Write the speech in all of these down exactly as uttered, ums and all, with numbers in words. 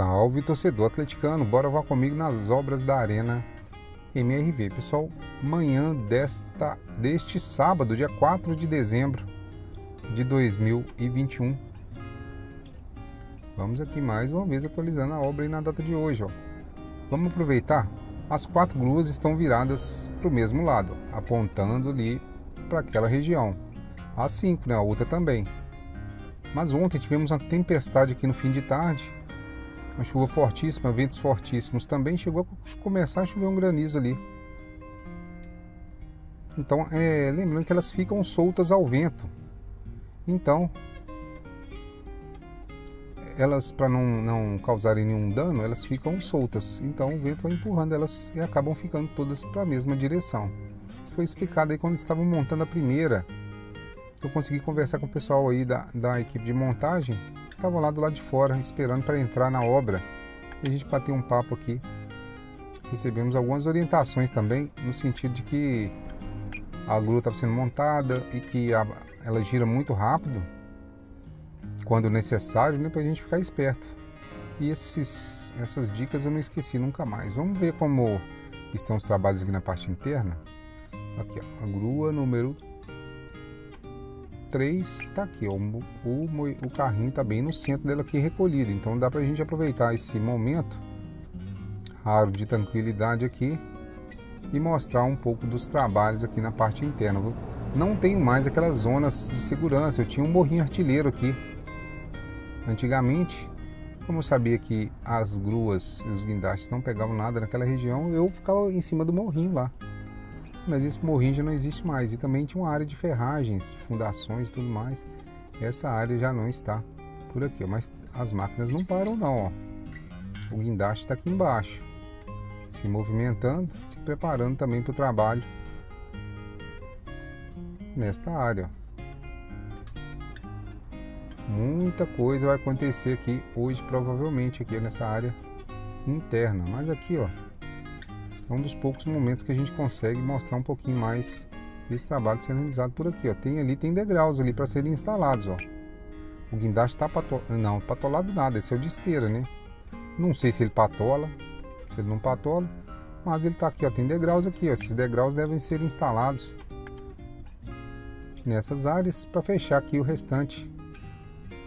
salve, torcedor atleticano, bora vá comigo nas obras da Arena M R V. Pessoal, manhã desta, deste sábado, dia quatro de dezembro de dois mil e vinte e um. Vamos aqui mais uma vez atualizando a obra e na data de hoje. Ó. Vamos aproveitar, as quatro gruas estão viradas para o mesmo lado, apontando ali para aquela região. As cinco, né? A outra também. Mas ontem tivemos uma tempestade aqui no fim de tarde, uma chuva fortíssima, ventos fortíssimos também, chegou a começar a chover um granizo ali. Então, é, lembrando que elas ficam soltas ao vento. Então, elas, para não, não causarem nenhum dano, elas ficam soltas. Então, o vento vai empurrando elas e acabam ficando todas para a mesma direção. Isso foi explicado aí quando estavam montando a primeira. Eu consegui conversar com o pessoal aí da, da equipe de montagem, que estava lá do lado de fora, esperando para entrar na obra. E a gente bateu um papo aqui. Recebemos algumas orientações também, no sentido de que a grua estava sendo montada e que a, ela gira muito rápido, quando necessário, né, para a gente ficar esperto. E esses, essas dicas eu não esqueci nunca mais. Vamos ver como estão os trabalhos aqui na parte interna. Aqui, ó, a grua número três tá aqui, ó, o, o, o carrinho tá bem no centro dela aqui recolhido, então dá pra gente aproveitar esse momento raro de tranquilidade aqui e mostrar um pouco dos trabalhos aqui na parte interna. Não tenho mais aquelas zonas de segurança, eu tinha um morrinho artilheiro aqui antigamente. Como eu sabia que as gruas e os guindastes não pegavam nada naquela região, eu ficava em cima do morrinho lá. Mas esse morrinho já não existe mais. E também tinha uma área de ferragens, de fundações e tudo mais. Essa área já não está por aqui, ó. Mas as máquinas não param não, ó. O guindaste está aqui embaixo, se movimentando, se preparando também para o trabalho nesta área, ó. Muita coisa vai acontecer aqui hoje, provavelmente, aqui nessa área interna. Mas aqui, ó, é um dos poucos momentos que a gente consegue mostrar um pouquinho mais desse trabalho sendo realizado por aqui, ó. Tem ali, tem degraus ali para serem instalados, ó. O guindaste está patolado, não, patolado nada, esse é o de esteira, né? Não sei se ele patola, se ele não patola, mas ele tá aqui, ó, tem degraus aqui, ó. Esses degraus devem ser instalados nessas áreas para fechar aqui o restante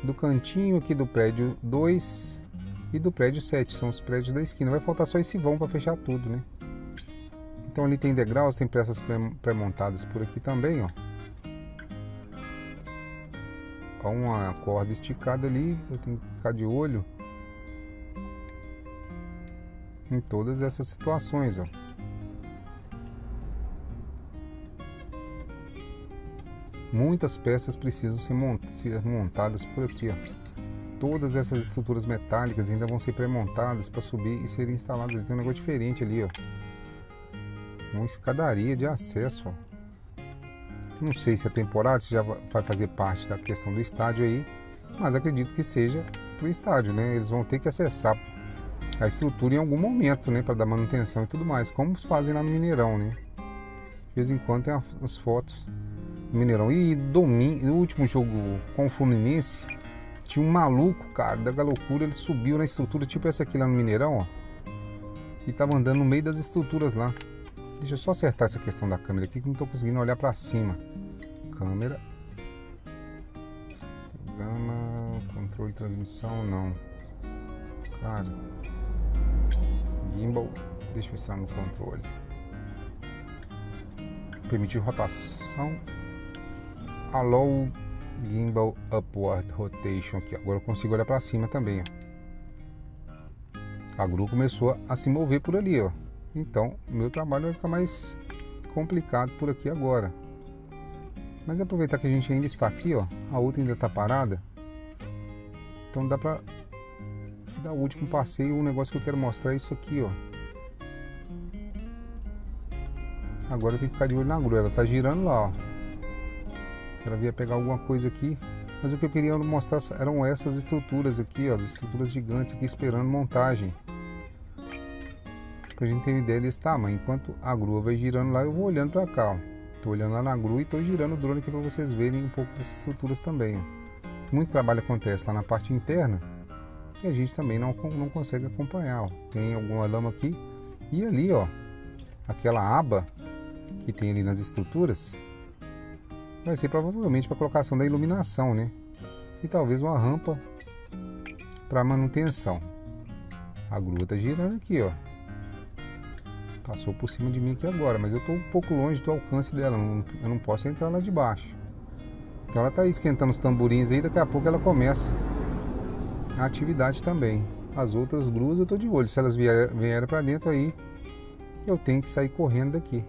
do cantinho aqui do prédio dois e do prédio sete, são os prédios da esquina. Vai faltar só esse vão para fechar tudo, né? Então ali tem degraus, tem peças pré-montadas por aqui também, ó. Ó, uma corda esticada ali, eu tenho que ficar de olho em todas essas situações, ó. Muitas peças precisam ser montadas por aqui, ó. Todas essas estruturas metálicas ainda vão ser pré-montadas para subir e serem instaladas. Tem um negócio diferente ali, ó. Uma escadaria de acesso, ó. Não sei se é temporário, se já vai fazer parte da questão do estádio aí, mas acredito que seja para o estádio, né? Eles vão ter que acessar a estrutura em algum momento, né? Para dar manutenção e tudo mais, como fazem lá no Mineirão, né? De vez em quando tem as fotos do Mineirão. E domingo, no último jogo com o Fluminense, tinha um maluco, cara, da loucura, ele subiu na estrutura tipo essa aqui lá no Mineirão, ó. E tava andando no meio das estruturas lá. Deixa eu só acertar essa questão da câmera aqui, que não estou conseguindo olhar para cima. Câmera. Programa. Controle de transmissão, não. Cara. Gimbal. Deixa eu estar no controle. Permitir rotação. Allow Gimbal Upward Rotation aqui. Agora eu consigo olhar para cima também, ó. A grua começou a se mover por ali, ó. Então, meu trabalho vai ficar mais complicado por aqui agora. Mas aproveitar que a gente ainda está aqui, ó. A outra ainda está parada. Então dá pra dar o último passeio. Um negócio que eu quero mostrar é isso aqui, ó. Agora eu tenho que ficar de olho na grua. Ela tá girando lá, ó. Se ela vier pegar alguma coisa aqui. Mas o que eu queria mostrar eram essas estruturas aqui, ó. As estruturas gigantes aqui esperando montagem. Pra gente ter uma ideia desse tamanho. Enquanto a grua vai girando lá, eu vou olhando pra cá, ó. Tô olhando lá na grua e tô girando o drone aqui pra vocês verem um pouco dessas estruturas também, ó. Muito trabalho acontece lá na parte interna que a gente também não, não consegue acompanhar, ó. Tem alguma lama aqui e ali, ó, aquela aba que tem ali nas estruturas vai ser provavelmente para colocação da iluminação, né? E talvez uma rampa para manutenção. A grua tá girando aqui, ó. Passou por cima de mim aqui agora, mas eu estou um pouco longe do alcance dela, eu não posso entrar lá de baixo. Então ela está esquentando os tamborins aí, daqui a pouco ela começa a atividade também. As outras gruas eu estou de olho, se elas vierem, vierem para dentro aí, eu tenho que sair correndo daqui.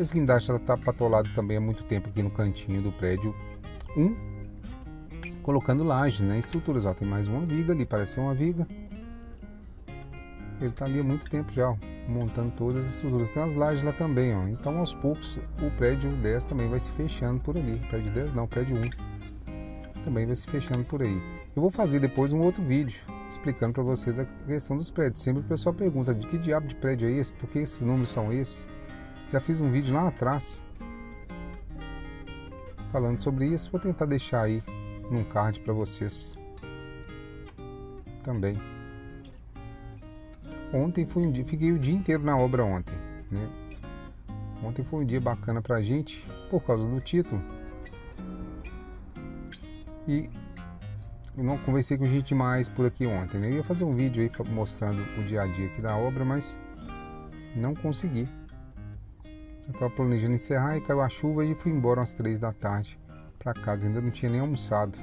Esse guindaste está patolado também há muito tempo aqui no cantinho do prédio um, colocando lajes, né, estruturas. Ó, tem mais uma viga ali, parece ser uma viga. Ele está ali há muito tempo já, ó, montando todas as estruturas. Tem as lajes lá também, ó. Então aos poucos o prédio dez também vai se fechando por ali. Prédio dez não, prédio um também vai se fechando por aí. Eu vou fazer depois um outro vídeo explicando para vocês a questão dos prédios. Sempre o pessoal pergunta de que diabo de prédio é esse, por que esses números são esses. Já fiz um vídeo lá atrás falando sobre isso, vou tentar deixar aí num card para vocês também. Ontem foi um dia, fiquei o dia inteiro na obra ontem, né? Ontem foi um dia bacana pra gente, por causa do título. E eu não conversei com gente mais por aqui ontem, né? Eu ia fazer um vídeo aí mostrando o dia a dia aqui da obra, mas não consegui. Eu tava planejando encerrar e caiu a chuva e fui embora às três da tarde pra casa, ainda não tinha nem almoçado.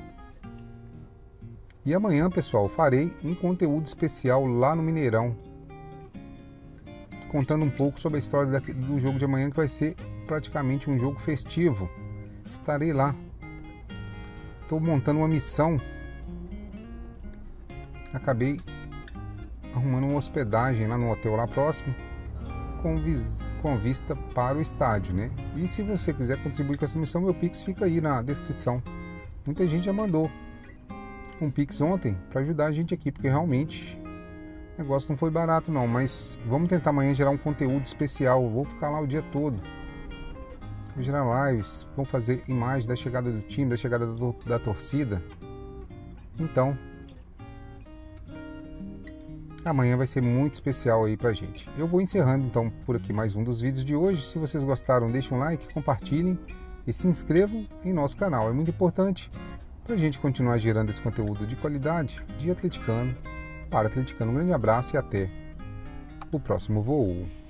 E amanhã, pessoal, farei um conteúdo especial lá no Mineirão, contando um pouco sobre a história do jogo de amanhã, que vai ser praticamente um jogo festivo. Estarei lá. Estou montando uma missão. Acabei arrumando uma hospedagem lá no hotel lá próximo, com, vis com vista para o estádio, né? E se você quiser contribuir com essa missão, meu Pix fica aí na descrição. Muita gente já mandou um Pix ontem para ajudar a gente aqui, porque realmente o negócio não foi barato não, mas vamos tentar amanhã gerar um conteúdo especial. Eu vou ficar lá o dia todo, vou gerar lives, vou fazer imagem da chegada do time, da chegada do, da torcida. Então amanhã vai ser muito especial aí pra gente. Eu vou encerrando então por aqui mais um dos vídeos de hoje. Se vocês gostaram, deixem um like, compartilhem e se inscrevam em nosso canal, é muito importante pra gente continuar gerando esse conteúdo de qualidade de atleticano para atleticano. Um grande abraço e até o próximo voo.